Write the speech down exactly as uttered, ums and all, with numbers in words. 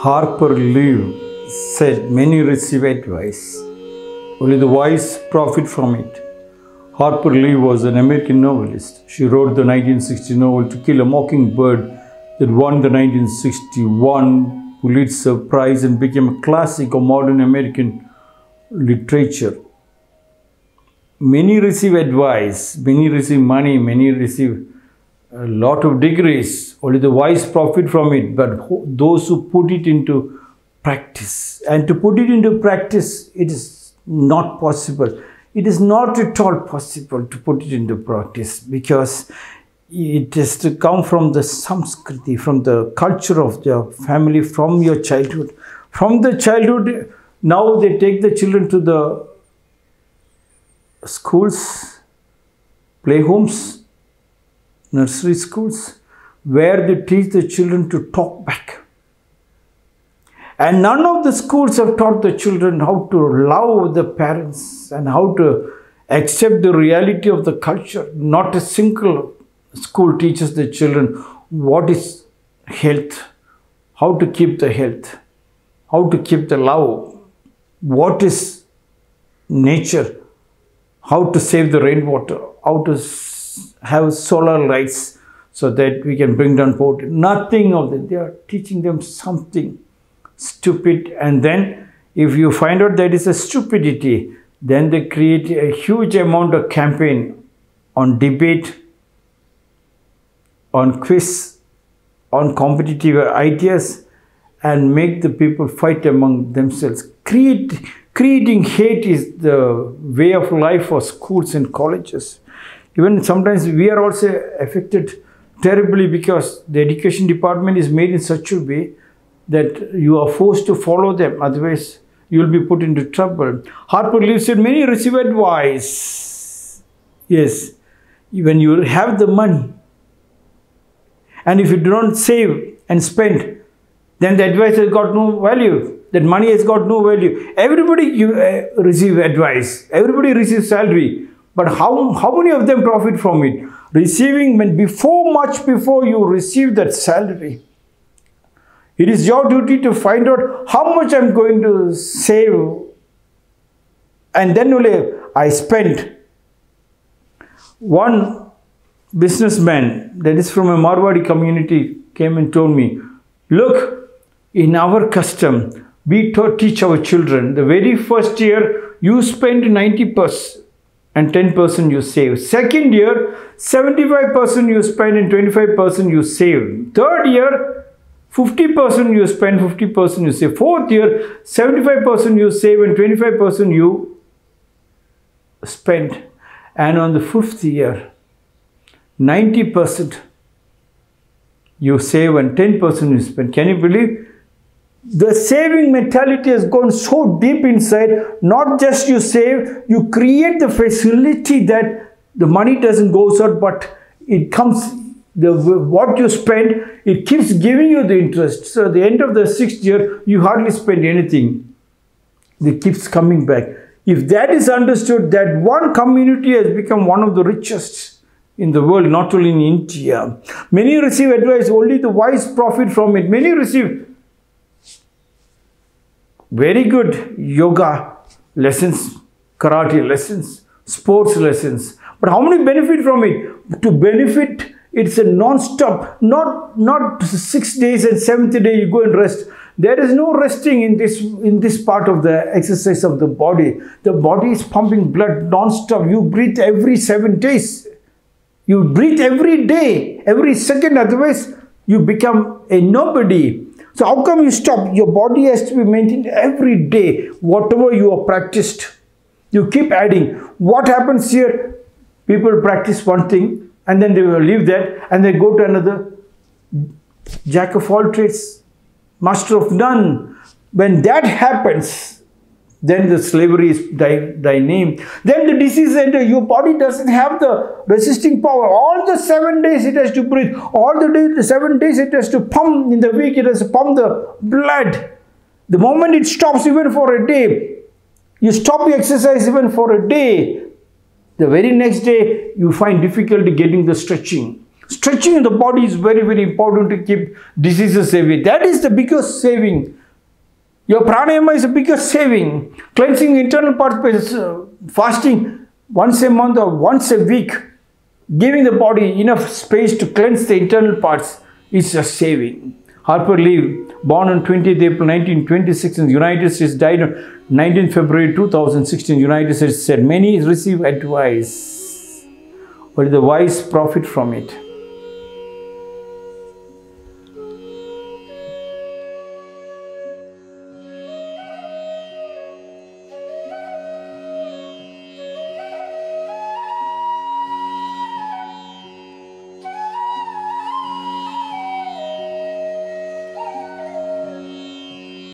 Harper Lee said many receive advice, only the wise profit from it. Harper Lee was an American novelist. She wrote the nineteen sixty novel To Kill a Mockingbird that won the nineteen sixty-one Pulitzer Prize and became a classic of modern American literature. Many receive advice, many receive money, many receive a lot of degrees, only the wise profit from it, but those who put it into practice, and to put it into practice, it is not possible. It is not at all possible to put it into practice because it has to come from the samskriti, from the culture of your family, from your childhood. From the childhood, now they take the children to the schools, playhomes, nursery schools, where they teach the children to talk back. And none of the schools have taught the children how to love the parents and how to accept the reality of the culture. Not a single school teaches the children what is health, how to keep the health, how to keep the love, what is nature, how to save the rainwater, how to have solar lights so that we can bring down poverty. Nothing of that. They are teaching them something stupid, and then if you find out that it's a stupidity, then they create a huge amount of campaign on debate, on quiz, on competitive ideas, and make the people fight among themselves. Create, creating hate is the way of life for schools and colleges. Even sometimes we are also affected terribly because the education department is made in such a way that you are forced to follow them, otherwise you will be put into trouble. Harper Lee said many receive advice. Yes, when you have the money and if you do not save and spend, then the advice has got no value. That money has got no value. Everybody you, uh, receive advice, everybody receives salary. But how, how many of them profit from it? Receiving, when before, much before you receive that salary, it is your duty to find out how much I'm going to save. And then only I spent. One businessman, that is from a Marwadi community, came and told me, look, in our custom, we teach our children, the very first year, you spend ninety percent. And ten percent you save. Second year, seventy-five percent you spend and twenty-five percent you save. Third year, fifty percent you spend, fifty percent you save. Fourth year, seventy-five percent you save and twenty-five percent you spend. And on the fifth year, ninety percent you save and ten percent you spend. Can you believe? The saving mentality has gone so deep inside. Not just you save, you create the facility that the money doesn't go out, but it comes, the what you spend, it keeps giving you the interest. So at the end of the sixth year, you hardly spend anything. It keeps coming back. If that is understood, that one community has become one of the richest in the world, not only in India. Many receive advice, only the wise profit from it. Many receive very good yoga lessons, karate lessons, sports lessons. But how many benefit from it? To benefit, it's a non-stop, not, not six days and seventh day you go and rest. There is no resting in this, in this part of the exercise of the body. The body is pumping blood non-stop. You breathe every seven days. You breathe every day, every second, otherwise you become a nobody. So how come you stop? Your body has to be maintained every day. Whatever you are practiced, you keep adding. What happens here? People practice one thing and then they will leave that and they go to another. Jack of all trades, master of none. When that happens, then the slavery is thy, thy name. Then the disease enters. Your body doesn't have the resisting power. All the seven days it has to breathe. All the, day, the seven days it has to pump. In the week it has to pump the blood. The moment it stops even for a day, you stop the exercise even for a day, the very next day you find difficulty getting the stretching. Stretching the body is very, very important to keep diseases away. That is the biggest saving. Your pranayama is the biggest saving. Cleansing internal parts, uh, fasting once a month or once a week, giving the body enough space to cleanse the internal parts is a saving. Harper Lee, born on twentieth April nineteen twenty-six in the United States, died on nineteenth February two thousand sixteen in the United States, said, "Many receive advice, but the wise profit from it."